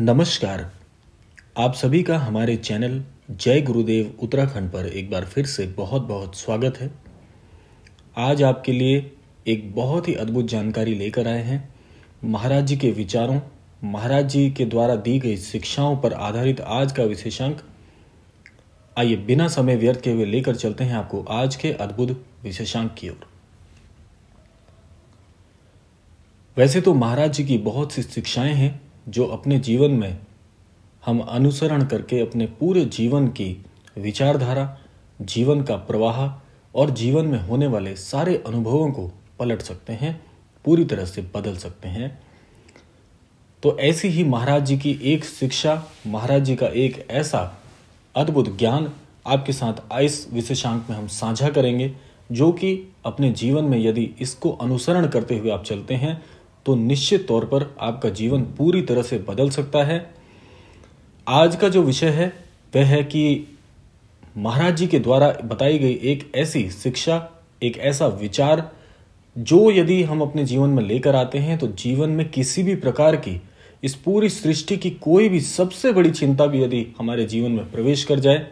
नमस्कार, आप सभी का हमारे चैनल जय गुरुदेव उत्तराखंड पर एक बार फिर से बहुत बहुत स्वागत है। आज आपके लिए एक बहुत ही अद्भुत जानकारी लेकर आए हैं। महाराज जी के विचारों, महाराज जी के द्वारा दी गई शिक्षाओं पर आधारित आज का विशेषांक। आइए बिना समय व्यर्थ किए हुए लेकर चलते हैं आपको आज के अद्भुत विशेषांक की ओर। वैसे तो महाराज जी की बहुत सी शिक्षाएं हैं जो अपने जीवन में हम अनुसरण करके अपने पूरे जीवन की विचारधारा, जीवन का प्रवाह और जीवन में होने वाले सारे अनुभवों को पलट सकते हैं, पूरी तरह से बदल सकते हैं। तो ऐसी ही महाराज जी की एक शिक्षा, महाराज जी का एक ऐसा अद्भुत ज्ञान आपके साथ इस विशेषांक में हम साझा करेंगे, जो कि अपने जीवन में यदि इसको अनुसरण करते हुए आप चलते हैं तो निश्चित तौर पर आपका जीवन पूरी तरह से बदल सकता है। आज का जो विषय है वह है कि महाराज जी के द्वारा बताई गई एक ऐसी शिक्षा, एक ऐसा विचार जो यदि हम अपने जीवन में लेकर आते हैं तो जीवन में किसी भी प्रकार की, इस पूरी सृष्टि की कोई भी सबसे बड़ी चिंता भी यदि हमारे जीवन में प्रवेश कर जाए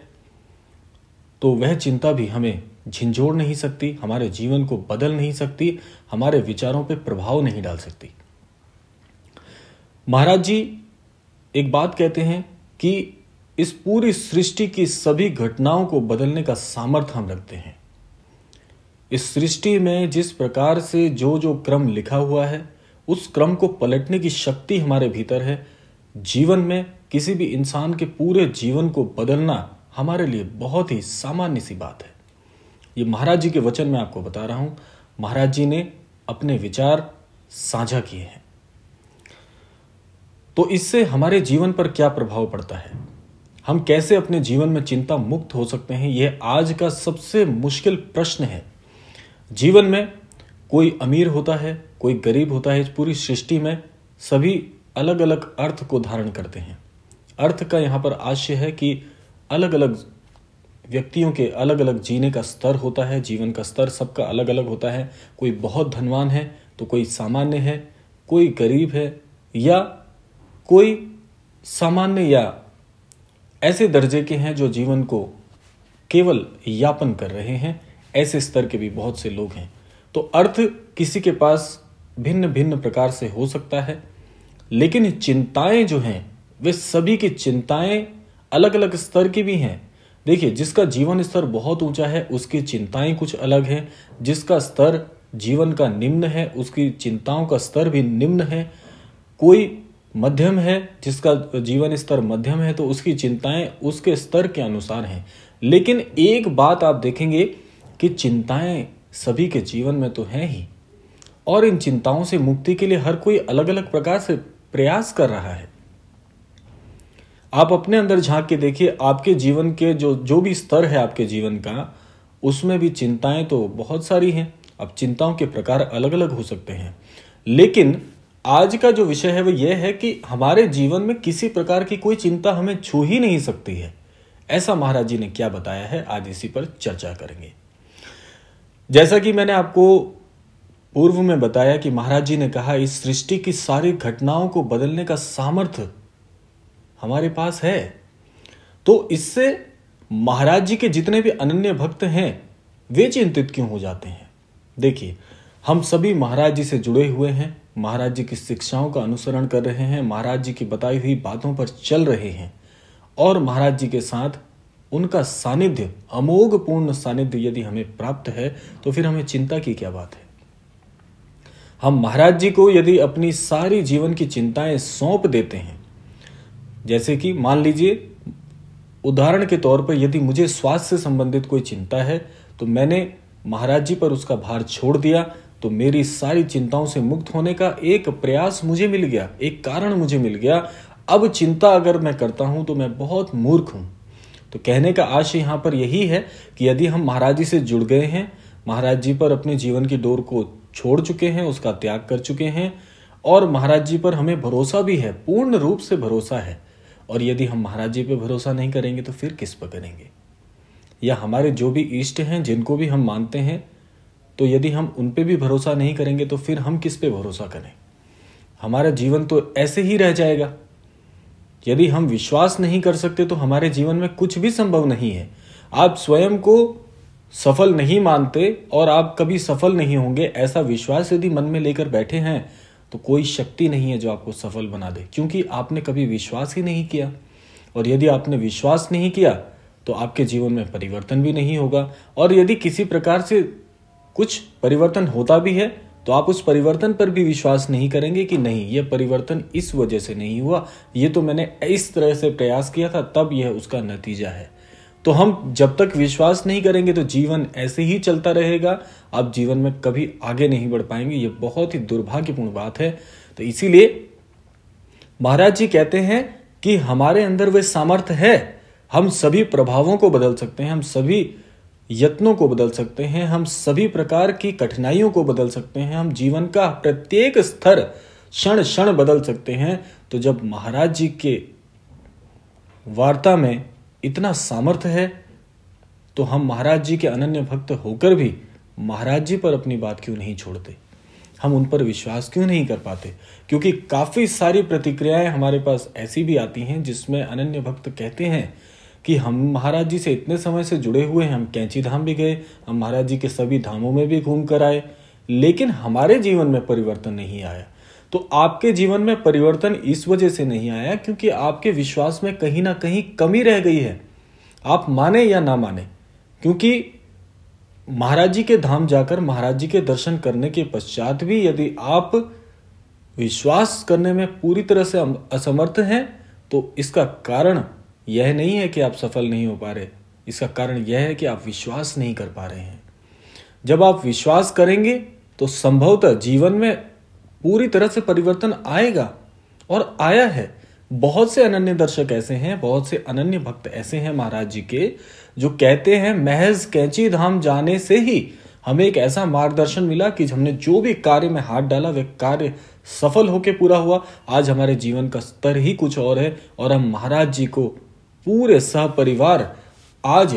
तो वह चिंता भी हमें झिंझोड़ नहीं सकती, हमारे जीवन को बदल नहीं सकती, हमारे विचारों पर प्रभाव नहीं डाल सकती। महाराज जी एक बात कहते हैं कि इस पूरी सृष्टि की सभी घटनाओं को बदलने का सामर्थ्य हम रखते हैं। इस सृष्टि में जिस प्रकार से जो जो क्रम लिखा हुआ है उस क्रम को पलटने की शक्ति हमारे भीतर है। जीवन में किसी भी इंसान के पूरे जीवन को बदलना हमारे लिए बहुत ही सामान्य सी बात है। ये महाराज जी के वचन में आपको बता रहा हूं। महाराज जी ने अपने विचार साझा किए हैं, तो इससे हमारे जीवन पर क्या प्रभाव पड़ता है, हम कैसे अपने जीवन में चिंता मुक्त हो सकते हैं, यह आज का सबसे मुश्किल प्रश्न है। जीवन में कोई अमीर होता है, कोई गरीब होता है, पूरी सृष्टि में सभी अलग अलग अर्थ को धारण करते हैं। अर्थ का यहाँ पर आशय है कि अलग अलग व्यक्तियों के अलग अलग जीने का स्तर होता है, जीवन का स्तर सबका अलग अलग होता है। कोई बहुत धनवान है तो कोई सामान्य है, कोई गरीब है या कोई सामान्य या ऐसे दर्जे के हैं जो जीवन को केवल यापन कर रहे हैं। ऐसे स्तर के भी बहुत से लोग हैं। तो अर्थ किसी के पास भिन्न भिन्न प्रकार से हो सकता है, लेकिन चिंताएं जो हैं वे सभी की चिंताएं अलग अलग स्तर की भी हैं। देखिए, जिसका जीवन स्तर बहुत ऊंचा है उसकी चिंताएं कुछ अलग हैं, जिसका स्तर जीवन का निम्न है उसकी चिंताओं का स्तर भी निम्न है। कोई मध्यम है, जिसका जीवन स्तर मध्यम है तो उसकी चिंताएं उसके स्तर के अनुसार हैं। लेकिन एक बात आप देखेंगे कि चिंताएं सभी के जीवन में तो हैं ही, और इन चिंताओं से मुक्ति के लिए हर कोई अलग अलग प्रकार से प्रयास कर रहा है। आप अपने अंदर झांक के देखिए, आपके जीवन के जो भी स्तर है आपके जीवन का, उसमें भी चिंताएं तो बहुत सारी हैं। अब चिंताओं के प्रकार अलग अलग हो सकते हैं, लेकिन आज का जो विषय है वह यह है कि हमारे जीवन में किसी प्रकार की कोई चिंता हमें छू ही नहीं सकती है। ऐसा महाराज जी ने क्या बताया है, आज इसी पर चर्चा करेंगे। जैसा कि मैंने आपको पूर्व में बताया कि महाराज जी ने कहा इस सृष्टि की सारी घटनाओं को बदलने का सामर्थ्य हमारे पास है। तो इससे महाराज जी के जितने भी अनन्य भक्त हैं वे चिंतित क्यों हो जाते हैं? देखिए, हम सभी महाराज जी से जुड़े हुए हैं, महाराज जी की शिक्षाओं का अनुसरण कर रहे हैं, महाराज जी की बताई हुई बातों पर चल रहे हैं, और महाराज जी के साथ उनका सानिध्य, अमोघ पूर्ण सानिध्य यदि हमें प्राप्त है तो फिर हमें चिंता की क्या बात है। हम महाराज जी को यदि अपनी सारी जीवन की चिंताएं सौंप देते हैं, जैसे कि मान लीजिए उदाहरण के तौर पर यदि मुझे स्वास्थ्य से संबंधित कोई चिंता है तो मैंने महाराज जी पर उसका भार छोड़ दिया, तो मेरी सारी चिंताओं से मुक्त होने का एक प्रयास मुझे मिल गया, एक कारण मुझे मिल गया। अब चिंता अगर मैं करता हूं तो मैं बहुत मूर्ख हूं। तो कहने का आशय यहाँ पर यही है कि यदि हम महाराज जी से जुड़ गए हैं, महाराज जी पर अपने जीवन की डोर को छोड़ चुके हैं, उसका त्याग कर चुके हैं, और महाराज जी पर हमें भरोसा भी है, पूर्ण रूप से भरोसा है, और यदि हम महाराज जी पे भरोसा नहीं करेंगे तो फिर किस पर करेंगे? या हमारे जो भी इष्ट हैं, जिनको भी हम मानते हैं, तो यदि हम उन पे भी भरोसा नहीं करेंगे तो फिर हम किस पे भरोसा करें? हमारा जीवन तो ऐसे ही रह जाएगा। यदि हम विश्वास नहीं कर सकते तो हमारे जीवन में कुछ भी संभव नहीं है। आप स्वयं को सफल नहीं मानते और आप कभी सफल नहीं होंगे, ऐसा विश्वास यदि मन में लेकर बैठे हैं तो कोई शक्ति नहीं है जो आपको सफल बना दे, क्योंकि आपने कभी विश्वास ही नहीं किया। और यदि आपने विश्वास नहीं किया तो आपके जीवन में परिवर्तन भी नहीं होगा, और यदि किसी प्रकार से कुछ परिवर्तन होता भी है तो आप उस परिवर्तन पर भी विश्वास नहीं करेंगे कि नहीं, यह परिवर्तन इस वजह से नहीं हुआ, ये तो मैंने इस तरह से प्रयास किया था तब यह उसका नतीजा है। तो हम जब तक विश्वास नहीं करेंगे तो जीवन ऐसे ही चलता रहेगा, आप जीवन में कभी आगे नहीं बढ़ पाएंगे। ये बहुत ही दुर्भाग्यपूर्ण बात है। तो इसीलिए महाराज जी कहते हैं कि हमारे अंदर वह सामर्थ्य है, हम सभी प्रभावों को बदल सकते हैं, हम सभी यत्नों को बदल सकते हैं, हम सभी प्रकार की कठिनाइयों को बदल सकते हैं, हम जीवन का प्रत्येक स्तर क्षण क्षण बदल सकते हैं। तो जब महाराज जी के वार्ता में इतना सामर्थ्य है तो हम महाराज जी के अनन्य भक्त होकर भी महाराज जी पर अपनी बात क्यों नहीं छोड़ते, हम उन पर विश्वास क्यों नहीं कर पाते? क्योंकि काफ़ी सारी प्रतिक्रियाएं हमारे पास ऐसी भी आती हैं जिसमें अनन्य भक्त कहते हैं कि हम महाराज जी से इतने समय से जुड़े हुए हैं, हम कैंची धाम भी गए, हम महाराज जी के सभी धामों में भी घूम कर आए, लेकिन हमारे जीवन में परिवर्तन नहीं आया। तो आपके जीवन में परिवर्तन इस वजह से नहीं आया क्योंकि आपके विश्वास में कहीं ना कहीं कमी रह गई है। आप माने या ना माने, क्योंकि महाराज जी के धाम जाकर महाराज जी के दर्शन करने के पश्चात भी यदि आप विश्वास करने में पूरी तरह से असमर्थ हैं तो इसका कारण यह नहीं है कि आप सफल नहीं हो पा रहे, इसका कारण यह है कि आप विश्वास नहीं कर पा रहे हैं। जब आप विश्वास करेंगे तो संभवतः जीवन में पूरी तरह से परिवर्तन आएगा, और आया है। बहुत से अनन्य दर्शक ऐसे हैं, बहुत से अनन्य भक्त ऐसे हैं महाराज जी के, जो कहते हैं महज कैंची धाम जाने से ही हमें एक ऐसा मार्गदर्शन मिला कि हमने जो भी कार्य में हाथ डाला वह कार्य सफल होकर पूरा हुआ। आज हमारे जीवन का स्तर ही कुछ और है, और हम महाराज जी को पूरे सहपरिवार आज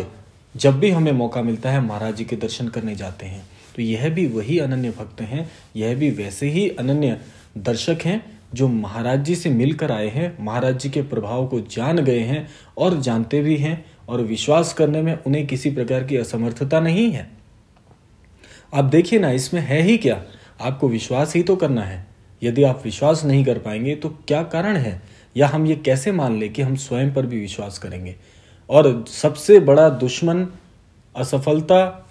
जब भी हमें मौका मिलता है महाराज जी के दर्शन करने जाते हैं। तो यह भी वही अनन्य भक्त हैं, यह भी वैसे ही अनन्य दर्शक हैं जो महाराज जी से मिलकर आए हैं, महाराज जी के प्रभाव को जान गए हैं और जानते भी हैं, और विश्वास करने में उन्हें किसी प्रकार की असमर्थता नहीं है। आप देखिए ना, इसमें है ही क्या, आपको विश्वास ही तो करना है। यदि आप विश्वास नहीं कर पाएंगे तो क्या कारण है, या हम ये कैसे मान लें कि हम स्वयं पर भी विश्वास करेंगे? और सबसे बड़ा दुश्मन असफलता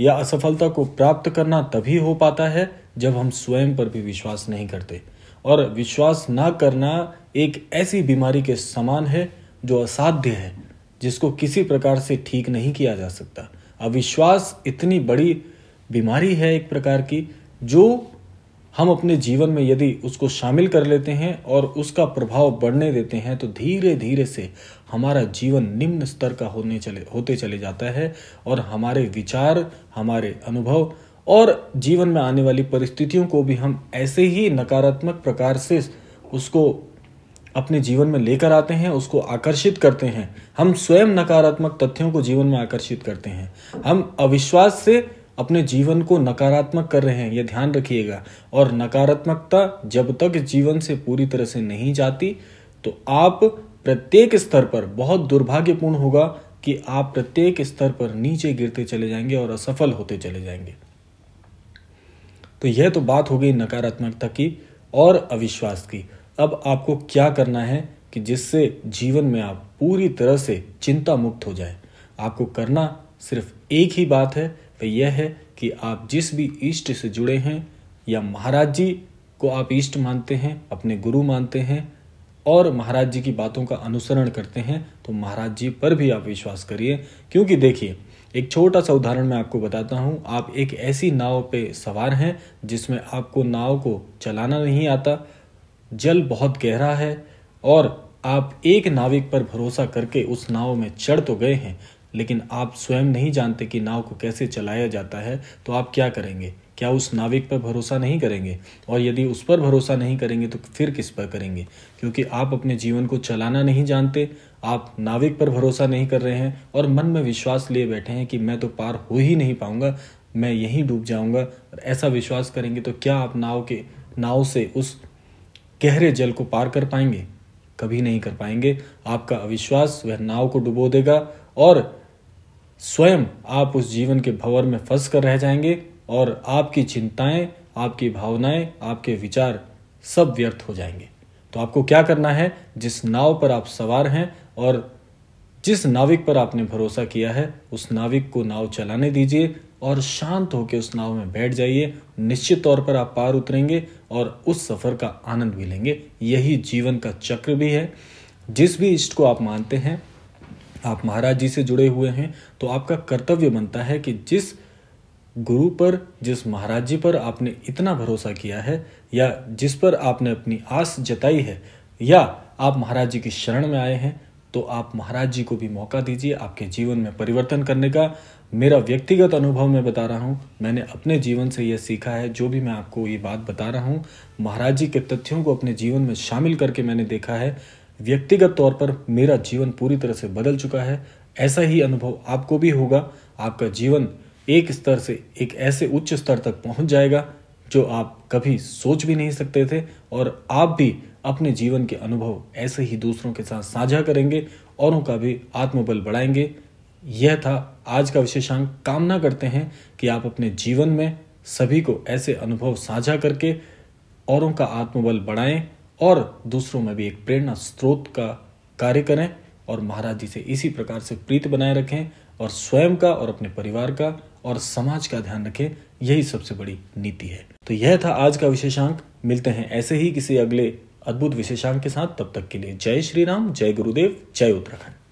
या असफलता को प्राप्त करना तभी हो पाता है जब हम स्वयं पर भी विश्वास नहीं करते। और विश्वास ना करना एक ऐसी बीमारी के समान है जो असाध्य है, जिसको किसी प्रकार से ठीक नहीं किया जा सकता। अविश्वास इतनी बड़ी बीमारी है एक प्रकार की, जो हम अपने जीवन में यदि उसको शामिल कर लेते हैं और उसका प्रभाव बढ़ने देते हैं तो धीरे धीरे से हमारा जीवन निम्न स्तर का होते चले जाता है, और हमारे विचार, हमारे अनुभव और जीवन में आने वाली परिस्थितियों को भी हम ऐसे ही नकारात्मक प्रकार से उसको अपने जीवन में लेकर आते हैं, उसको आकर्षित करते हैं। हम स्वयं नकारात्मक तथ्यों को जीवन में आकर्षित करते हैं, हम अविश्वास से अपने जीवन को नकारात्मक कर रहे हैं, यह ध्यान रखिएगा। और नकारात्मकता जब तक जीवन से पूरी तरह से नहीं जाती तो आप प्रत्येक स्तर पर, बहुत दुर्भाग्यपूर्ण होगा कि आप प्रत्येक स्तर पर नीचे गिरते चले जाएंगे और असफल होते चले जाएंगे। तो यह तो बात हो गई नकारात्मकता की और अविश्वास की। अब आपको क्या करना है कि जिससे जीवन में आप पूरी तरह से चिंता मुक्त हो जाए? आपको करना सिर्फ एक ही बात है, वह यह है कि आप जिस भी इष्ट से जुड़े हैं, या महाराज जी को आप इष्ट मानते हैं, अपने गुरु मानते हैं और महाराज जी की बातों का अनुसरण करते हैं, तो महाराज जी पर भी आप विश्वास करिए। क्योंकि देखिए, एक छोटा सा उदाहरण मैं आपको बताता हूँ। आप एक ऐसी नाव पे सवार हैं जिसमें आपको नाव को चलाना नहीं आता, जल बहुत गहरा है, और आप एक नाविक पर भरोसा करके उस नाव में चढ़ तो गए हैं, लेकिन आप स्वयं नहीं जानते कि नाव को कैसे चलाया जाता है। तो आप क्या करेंगे? क्या उस नाविक पर भरोसा नहीं करेंगे? और यदि उस पर भरोसा नहीं करेंगे तो फिर किस पर करेंगे? क्योंकि आप अपने जीवन को चलाना नहीं जानते, आप नाविक पर भरोसा नहीं कर रहे हैं, और मन में विश्वास लिए बैठे हैं कि मैं तो पार हो ही नहीं पाऊंगा, मैं यहीं डूब जाऊंगा। ऐसा विश्वास करेंगे तो क्या आप नाव से उस गहरे जल को पार कर पाएंगे? कभी नहीं कर पाएंगे। आपका अविश्वास वह नाव को डुबो देगा और स्वयं आप उस जीवन के भंवर में फंस कर रह जाएंगे और आपकी चिंताएं, आपकी भावनाएं, आपके विचार सब व्यर्थ हो जाएंगे। तो आपको क्या करना है, जिस नाव पर आप सवार हैं और जिस नाविक पर आपने भरोसा किया है, उस नाविक को नाव चलाने दीजिए और शांत होकर उस नाव में बैठ जाइए। निश्चित तौर पर आप पार उतरेंगे और उस सफर का आनंद भी लेंगे। यही जीवन का चक्र भी है। जिस भी इष्ट को आप मानते हैं, आप महाराज जी से जुड़े हुए हैं, तो आपका कर्तव्य बनता है कि जिस गुरु पर, जिस महाराज जी पर आपने इतना भरोसा किया है या जिस पर आपने अपनी आस जताई है या आप महाराज जी की शरण में आए हैं, तो आप महाराज जी को भी मौका दीजिए आपके जीवन में परिवर्तन करने का। मेरा व्यक्तिगत अनुभव मैं बता रहा हूँ, मैंने अपने जीवन से यह सीखा है। जो भी मैं आपको ये बात बता रहा हूँ, महाराज जी के तथ्यों को अपने जीवन में शामिल करके मैंने देखा है। व्यक्तिगत तौर पर मेरा जीवन पूरी तरह से बदल चुका है। ऐसा ही अनुभव आपको भी होगा। आपका जीवन एक स्तर से एक ऐसे उच्च स्तर तक पहुंच जाएगा जो आप कभी सोच भी नहीं सकते थे, और आप भी अपने जीवन के अनुभव ऐसे ही दूसरों के साथ साझा करेंगे, औरों का भी आत्मबल बढ़ाएंगे। यह था आज का विशेषांक। कामना करते हैं कि आप अपने जीवन में सभी को ऐसे अनुभव साझा करके औरों का आत्मबल बढ़ाएं और दूसरों में भी एक प्रेरणा स्रोत का कार्य करें और महाराज जी से इसी प्रकार से प्रीति बनाए रखें और स्वयं का और अपने परिवार का और समाज का ध्यान रखें। यही सबसे बड़ी नीति है। तो यह था आज का विशेषांक। मिलते हैं ऐसे ही किसी अगले अद्भुत विशेषांक के साथ। तब तक के लिए जय श्री राम, जय गुरुदेव, जय उत्तराखंड।